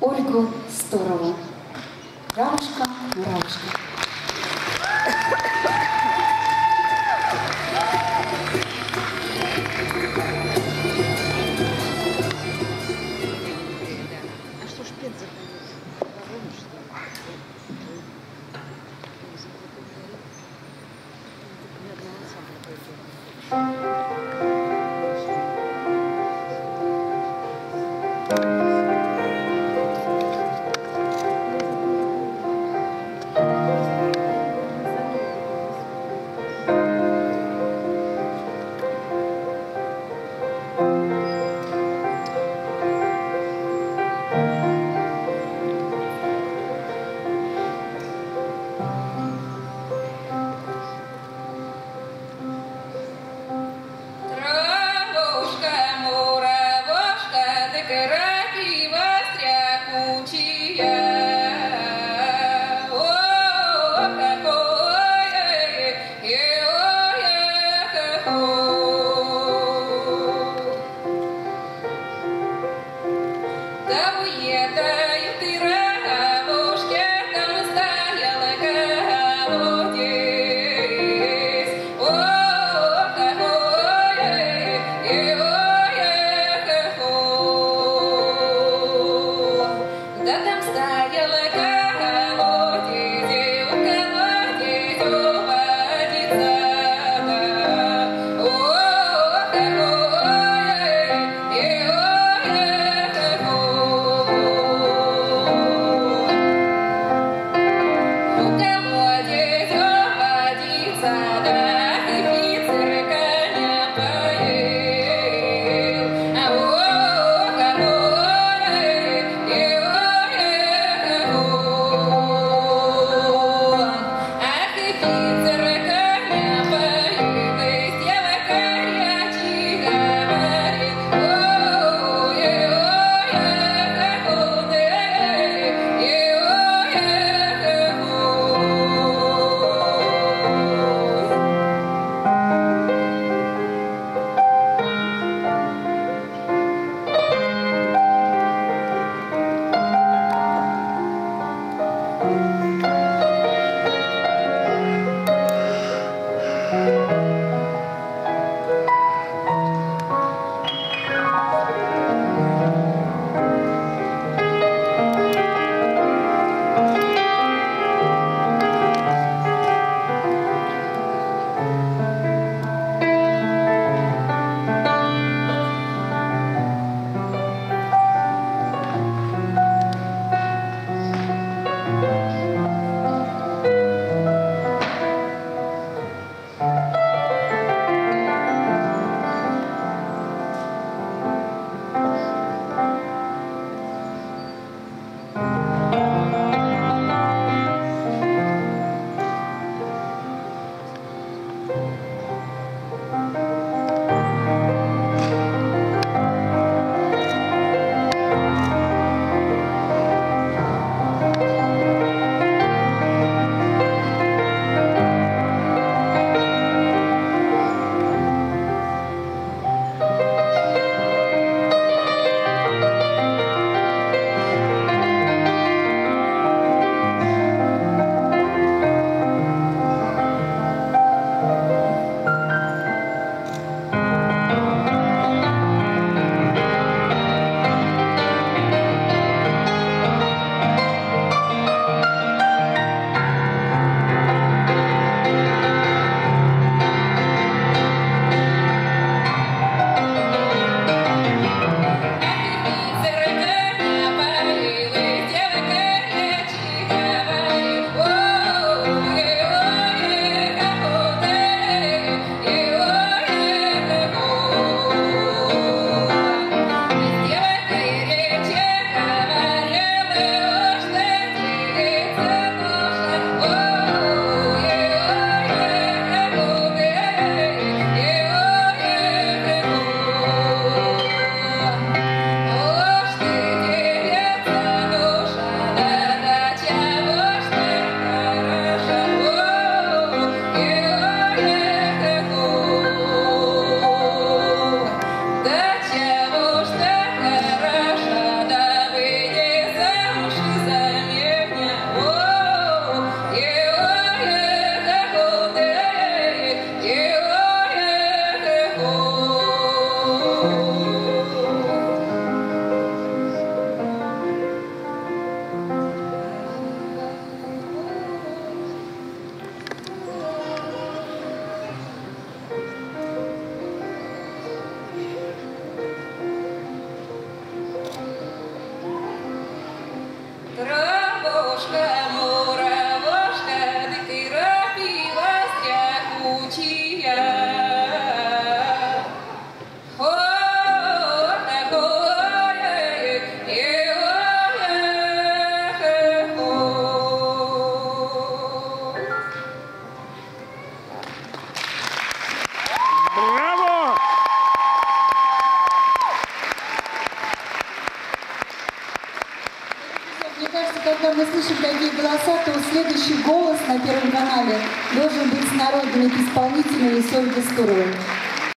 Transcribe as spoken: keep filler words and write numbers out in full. Ольгу Стурову. Травушка Муравушка. Травушка, муравушка, да ты торопилась, тряхучая. О, такое дело. Браво! Мне кажется, когда мы слышим такие голоса, то следующий голос на Первом канале должен быть с народными исполнителями Ольги Стуровой.